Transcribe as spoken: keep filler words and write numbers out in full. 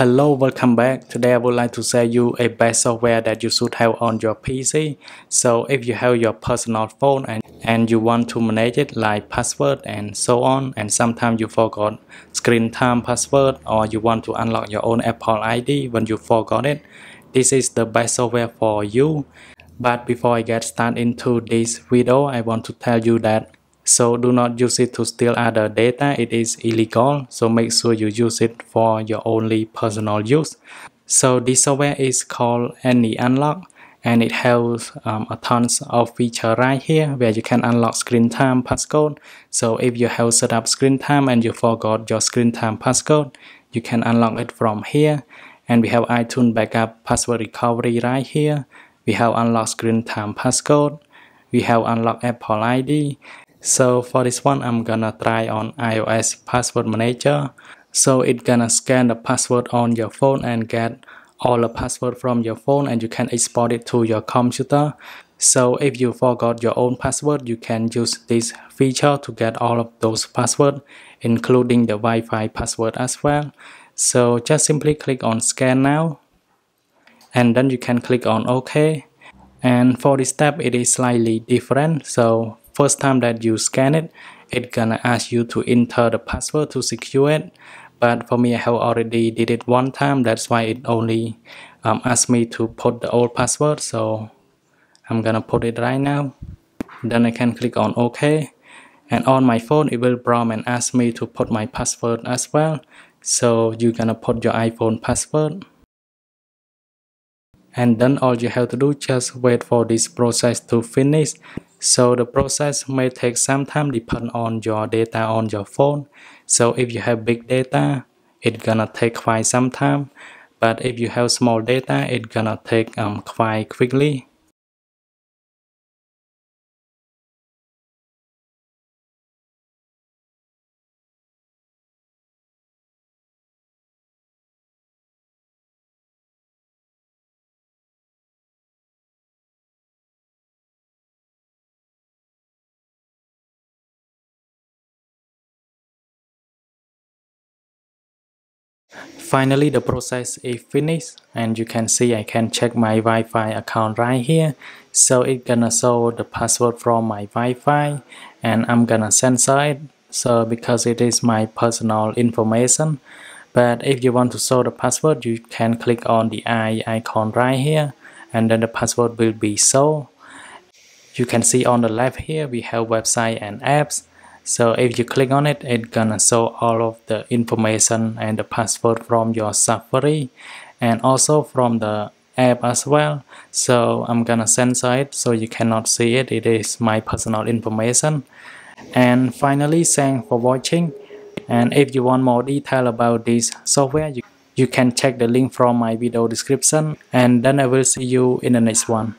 Hello, welcome back. Today I would like to show you a best software that you should have on your P C. So if you have your personal phone and, and you want to manage it like password and so on, and sometimes you forgot screen time password or you want to unlock your own Apple I D when you forgot it, this is the best software for you. But before I get started into this video, I want to tell you that so do not use it to steal other data, it is illegal, so make sure you use it for your only personal use. So this software is called AnyUnlock, and it has um, a tons of feature right here where you can unlock screen time passcode. So if you have set up screen time and you forgot your screen time passcode, you can unlock it from here. And we have iTunes backup password recovery right here. We have unlock screen time passcode. We have unlock Apple I D. So for this one, I'm gonna try on iOS password manager. So it's gonna scan the password on your phone and get all the password from your phone, and you can export it to your computer. So if you forgot your own password, you can use this feature to get all of those passwords, including the Wi-Fi password as well. So just simply click on scan now, and then you can click on OK. And for this step, it is slightly different. So first time that you scan it, it's gonna ask you to enter the password to secure it. But for me, I have already did it one time. That's why it only um, asked me to put the old password. So I'm gonna put it right now. Then I can click on OK. And on my phone, it will prompt and ask me to put my password as well. So you're gonna put your iPhone password. And then all you have to do, just wait for this process to finish. So the process may take some time depending on your data on your phone. So if you have big data, it's gonna take quite some time. But if you have small data, it's gonna take um, quite quickly. Finally, the process is finished, and you can see I can check my Wi-Fi account right here. So it's gonna show the password from my Wi-Fi, and I'm gonna censor it, so because it is my personal information. But if you want to show the password, you can click on the eye icon right here, and then the password will be shown. You can see on the left here we have website and apps. So if you click on it, it's gonna show all of the information and the password from your Safari and also from the app as well. So I'm gonna censor it so you cannot see it. It is my personal information. And finally, thanks for watching. And if you want more detail about this software, you, you can check the link from my video description. And then I will see you in the next one.